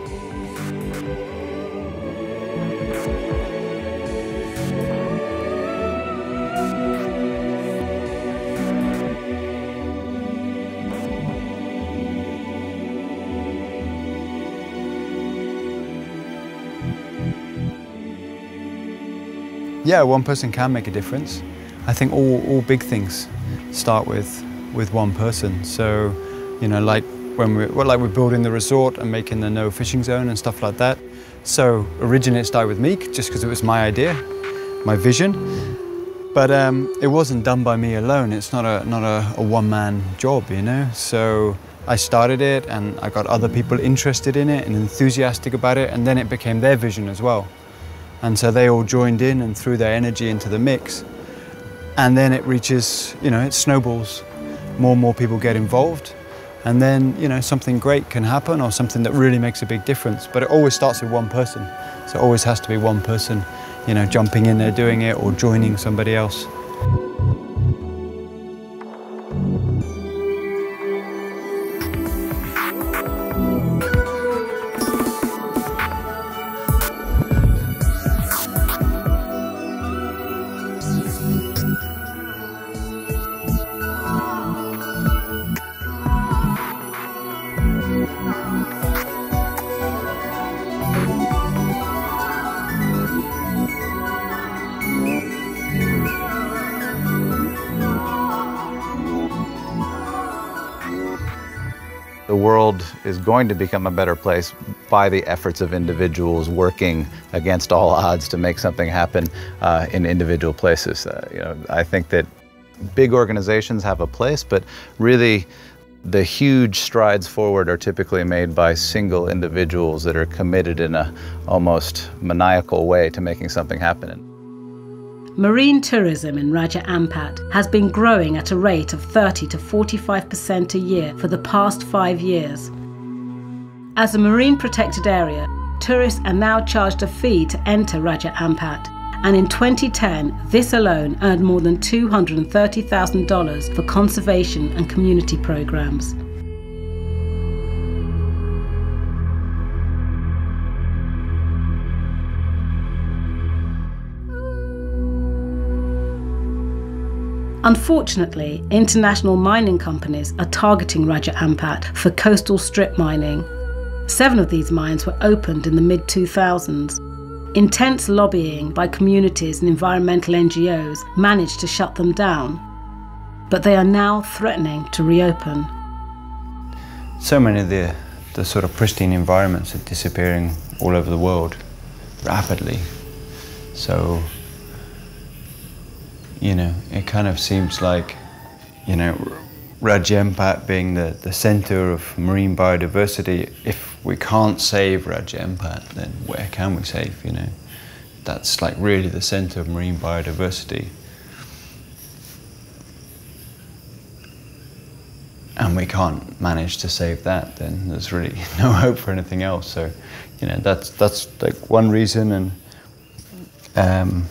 Yeah, one person can make a difference. I think all, all big things start with with one person. So, you know, like when we're, well, like we're building the resort and making the no fishing zone and stuff like that. So originally it started with me just because it was my idea, my vision. But um, it wasn't done by me alone. It's not a not a, a one-man job, you know. So I started it and I got other people interested in it and enthusiastic about it, and then it became their vision as well. And so they all joined in and threw their energy into the mix. And then it reaches, you know, it snowballs. More and more people get involved. And then, you know, something great can happen or something that really makes a big difference. But it always starts with one person. So it always has to be one person, you know, jumping in there doing it or joining somebody else. The world is going to become a better place by the efforts of individuals working against all odds to make something happen uh, in individual places. Uh, you know, I think that big organizations have a place, but really the huge strides forward are typically made by single individuals that are committed in a almost maniacal way to making something happen. Marine tourism in Raja Ampat has been growing at a rate of thirty to forty-five percent a year for the past five years. As a marine protected area, tourists are now charged a fee to enter Raja Ampat, and in twenty ten, this alone earned more than two hundred thirty thousand dollars for conservation and community programs. Unfortunately, international mining companies are targeting Raja Ampat for coastal strip mining. Seven of these mines were opened in the mid two thousands. Intense lobbying by communities and environmental N G Os managed to shut them down, but they are now threatening to reopen. So many of the, the sort of pristine environments are disappearing all over the world rapidly. So, you know, it kind of seems like, you know, Raja Ampat being the, the center of marine biodiversity, if we can't save Raja Ampat, then where can we save, you know? That's like really the center of marine biodiversity. And we can't manage to save that, then there's really no hope for anything else. So, you know, that's, that's like one reason, and um,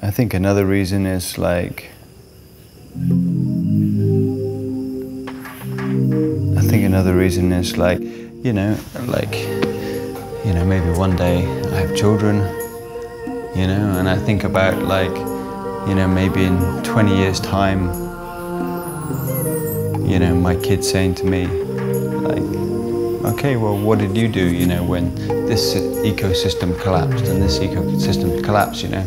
I think another reason is like, I think another reason is like, you know, like, you know, maybe one day I have children, you know, and I think about like, you know, maybe in twenty years time, you know, my kids saying to me, like, okay, well, what did you do, you know, when this ecosystem collapsed and this ecosystem collapsed, you know?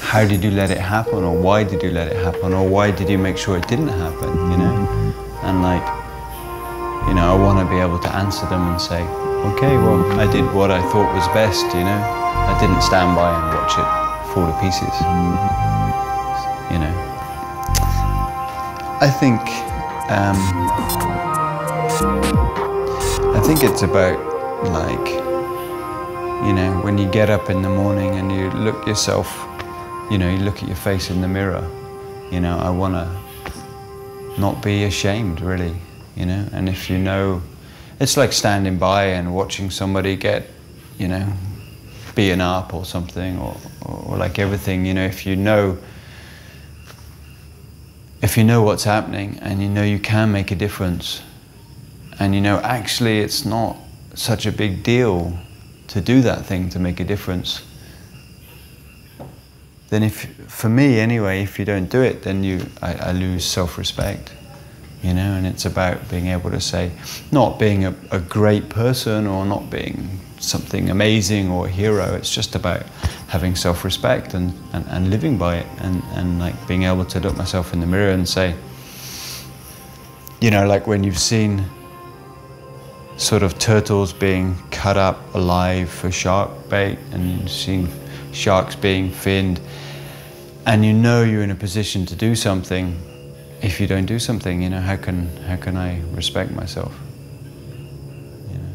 How did you let it happen, or why did you let it happen, or why did you make sure it didn't happen, you know? And like, you know, I want to be able to answer them and say, okay, well, I did what I thought was best, you know? I didn't stand by and watch it fall to pieces, you know? I think, um, I think it's about, like, you know, when you get up in the morning and you look yourself, you know, you look at your face in the mirror, you know, I want to not be ashamed, really, you know? And if you know, it's like standing by and watching somebody get, you know, beaten up or something, or, or, or like everything, you know, if you know, if you know what's happening and you know you can make a difference, and you know, actually it's not such a big deal to do that thing to make a difference, then if, for me anyway, if you don't do it, then you, I, I lose self-respect, you know? And it's about being able to say, not being a, a great person or not being something amazing or a hero, it's just about having self-respect and, and, and living by it, and, and like being able to look myself in the mirror and say, you know, like when you've seen sort of turtles being cut up alive for shark bait, and you've seen sharks being finned, and you know you're in a position to do something. If you don't do something, you know, how can how can I respect myself? You know?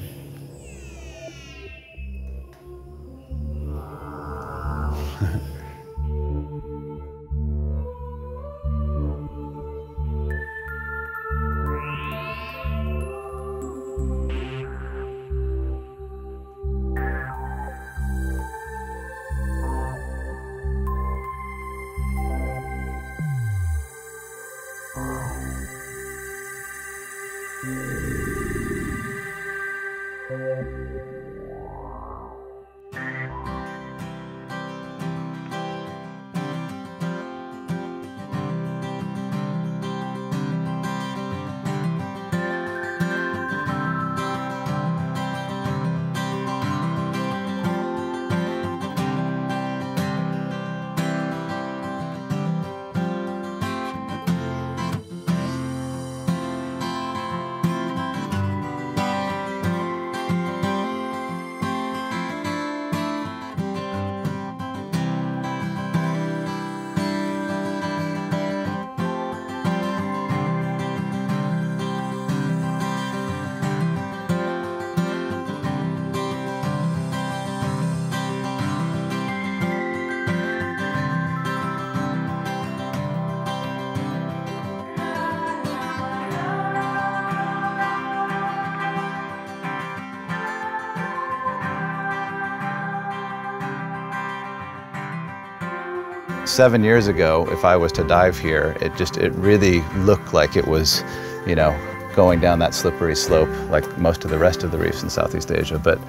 Seven years ago, if I was to dive here, it just, it really looked like it was, you know, going down that slippery slope like most of the rest of the reefs in Southeast Asia. But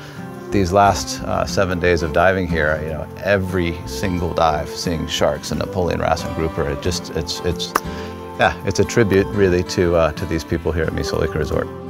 these last uh, seven days of diving here, you know, every single dive, seeing sharks and Napoleon wrasse and grouper, it just, it's, it's, yeah, it's a tribute really to, uh, to these people here at Misool Eco Resort.